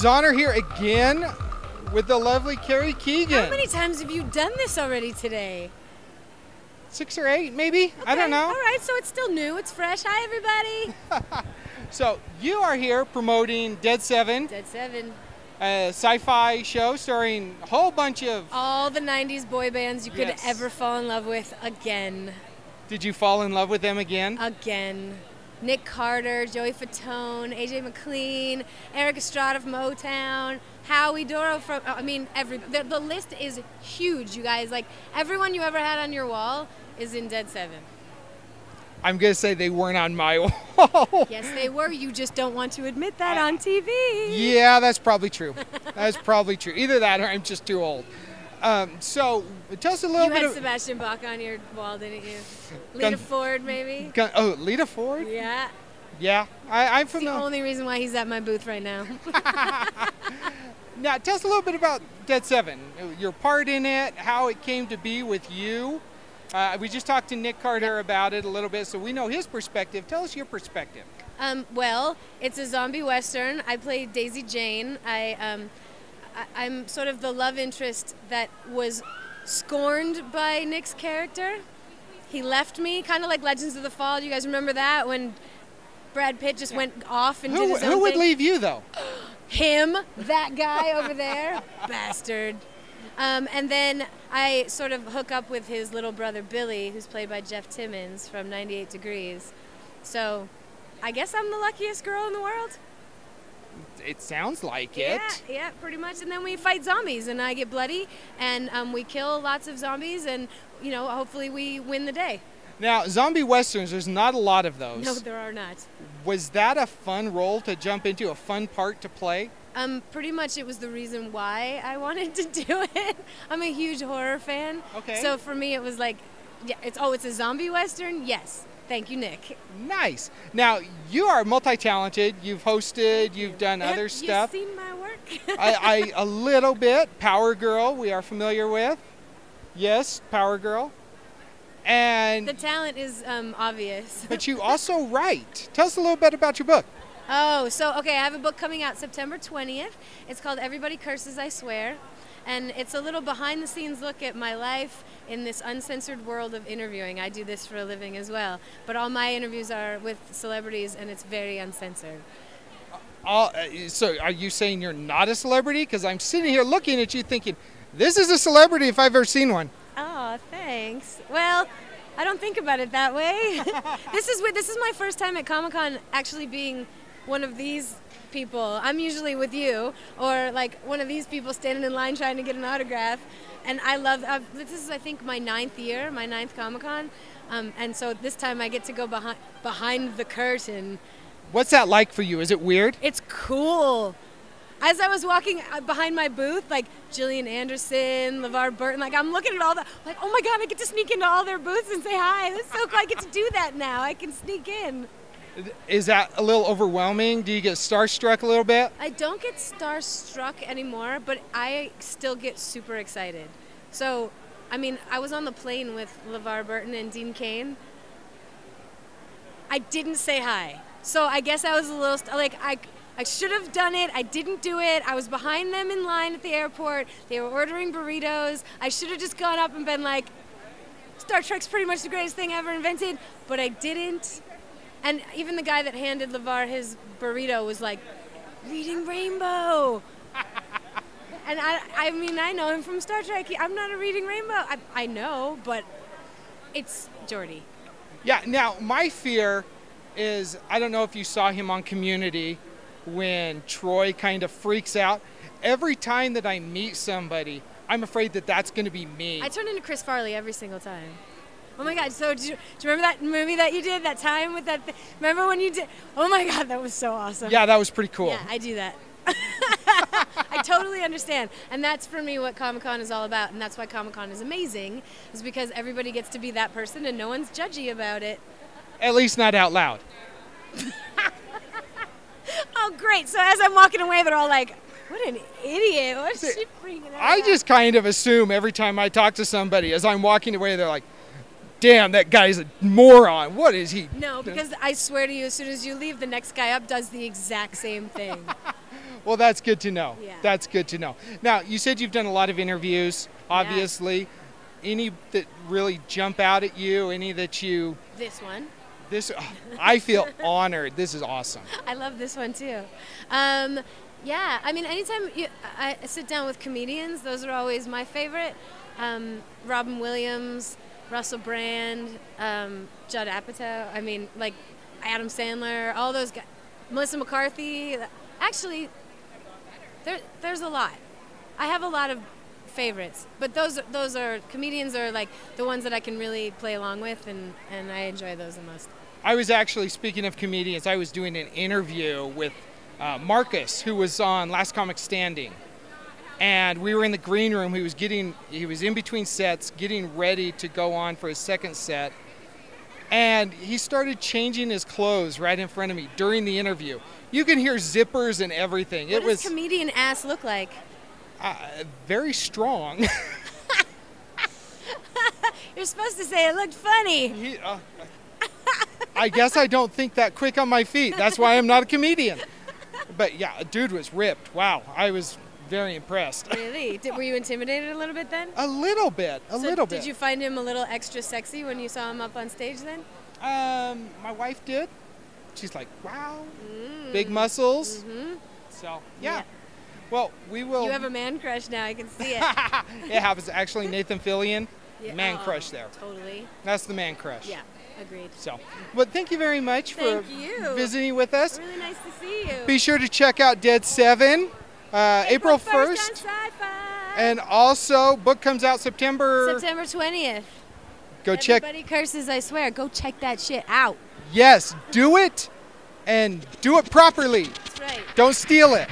Zahner here again with the lovely Carrie Keagan. How many times have you done this already today? 6 or 8, maybe. Okay. I don't know. All right, so it's still new. It's fresh. Hi, everybody. So you are here promoting Dead 7. Dead 7. A sci-fi show starring a whole bunch of... all the 90s boy bands you could ever fall in love with again. Did you fall in love with them again? Again. Nick Carter, Joey Fatone, A.J. McLean, Eric Estrada from Motown, Howie Dorough from, I mean, the list is huge, you guys. Like, everyone you ever had on your wall is in Dead 7. I'm going to say they weren't on my wall. Yes, they were. You just don't want to admit that on TV. Yeah, that's probably true. That's probably true. Either that or I'm just too old. So tell us a little bit. You had Sebastian Bach on your wall, didn't you? Lita Ford, maybe? Oh, Lita Ford? Yeah. Yeah, I'm familiar. That's the only reason why he's at my booth right now. Now, tell us a little bit about Dead 7, your part in it, how it came to be with you. We just talked to Nick Carter about it a little bit, so we know his perspective. Tell us your perspective. Well, it's a zombie western. I play Daisy Jane. I'm sort of the love interest that was scorned by Nick's character. He left me, kind of like Legends of the Fall. Do you guys remember that when Brad Pitt just went off and did his own thing? Who would leave you, though? Him, that guy over there, bastard. And then I sort of hook up with his little brother, Billy, who's played by Jeff Timmons from 98 Degrees. So I guess I'm the luckiest girl in the world. It sounds like it. Yeah, pretty much. And then we fight zombies, and I get bloody, and we kill lots of zombies, and, you know, hopefully we win the day. Now, zombie westerns, there's not a lot of those. No, there are not. Was that a fun role to jump into, a fun part to play? Pretty much it was the reason why I wanted to do it. I'm a huge horror fan. Okay. So for me it was like, yeah, it's a zombie western? Yes. Thank you, Nick. Nice. Now, you are multi-talented. You've hosted. You've done other stuff. Have you seen my work? A little bit. Power Girl, we are familiar with. Yes, Power Girl. And the talent is obvious. But you also write. Tell us a little bit about your book. Oh, so, okay, I have a book coming out September 20th. It's called Everybody Curses, I Swear. And it's a little behind-the-scenes look at my life in this uncensored world of interviewing. I do this for a living as well. But all my interviews are with celebrities, and it's very uncensored. So are you saying you're not a celebrity? Because I'm sitting here looking at you thinking, this is a celebrity if I've ever seen one. Oh, thanks. Well, I don't think about it that way. This is my first time at Comic-Con actually being one of these people. I'm usually with you or like one of these people standing in line trying to get an autograph, and I love this is I think my 9th year, my 9th Comic-Con, and so this time I get to go behind the curtain. What's that like for you? Is it weird? It's cool. As I was walking behind my booth, like Jillian Anderson, LeVar Burton, like I'm looking at all the, like, oh my God, I get to sneak into all their booths and say hi. That's so cool. I get to do that now. I can sneak in. Is that a little overwhelming? Do you get starstruck a little bit? I don't get starstruck anymore, but I still get super excited. So, I mean, I was on the plane with LeVar Burton and Dean Cain. I didn't say hi. So I guess I was a little, like, I should have done it. I didn't do it. I was behind them in line at the airport. They were ordering burritos. I should have just gone up and been like, Star Trek's pretty much the greatest thing ever invented, but I didn't. And even the guy that handed LeVar his burrito was like, Reading Rainbow. And I mean, I know him from Star Trek. I'm not a Reading Rainbow. I know, but it's Geordi. Yeah, now my fear is, I don't know if you saw him on Community when Troy kind of freaks out. Every time that I meet somebody, I'm afraid that that's going to be me. I turn into Chris Farley every single time. Oh my God, so do you remember that movie that you did, that time with that thing? Remember when you did? Oh my God, that was so awesome. Yeah, that was pretty cool. Yeah, I do that. I totally understand. And that's for me what Comic-Con is all about, and that's why Comic-Con is amazing, is because everybody gets to be that person and no one's judgy about it. At least not out loud. Oh, great. So as I'm walking away, they're all like, what an idiot. What's she freaking out? I just kind of assume every time I talk to somebody, as I'm walking away, they're like, damn, that guy's a moron. What is he? No, because I swear to you, as soon as you leave, the next guy up does the exact same thing. Well, that's good to know. Yeah. That's good to know. Now, you said you've done a lot of interviews, obviously. Yeah. Any that really jump out at you? Any that you... This one. This, oh, I feel honored. This is awesome. I love this one, too. Yeah, I mean, anytime I sit down with comedians, those are always my favorite. Robin Williams, Russell Brand, Judd Apatow. I mean, like Adam Sandler, all those guys. Melissa McCarthy. Actually, there's a lot. I have a lot of favorites, but those are comedians are like the ones that I can really play along with, and I enjoy those the most. I was actually, speaking of comedians, I was doing an interview with Marcus, who was on Last Comic Standing, and we were in the green room. He was in between sets, getting ready to go on for his second set, and he started changing his clothes right in front of me during the interview. You can hear zippers and everything. What does comedian ass look like? Very strong. You're supposed to say it looked funny. I guess I don't think that quick on my feet. That's why I'm not a comedian. But yeah, dude was ripped. Wow, I was very impressed. Really? Were you intimidated a little bit then? A little bit. A little bit. Did you find him a little extra sexy when you saw him up on stage then? My wife did. She's like, wow, big muscles. Mm-hmm. So yeah. Well, we will. You have a man crush now. I can see it. It happens. Actually, Nathan Fillion, yeah. man crush there. Totally. That's the man crush. Yeah, agreed. So, but thank you very much for visiting with us. Really nice to see you. Be sure to check out Dead 7, April 1st. And also, book comes out September 20th. Go check. Everybody Curses, I Swear. Go check that shit out. Yes, do it, and do it properly. That's right. Don't steal it.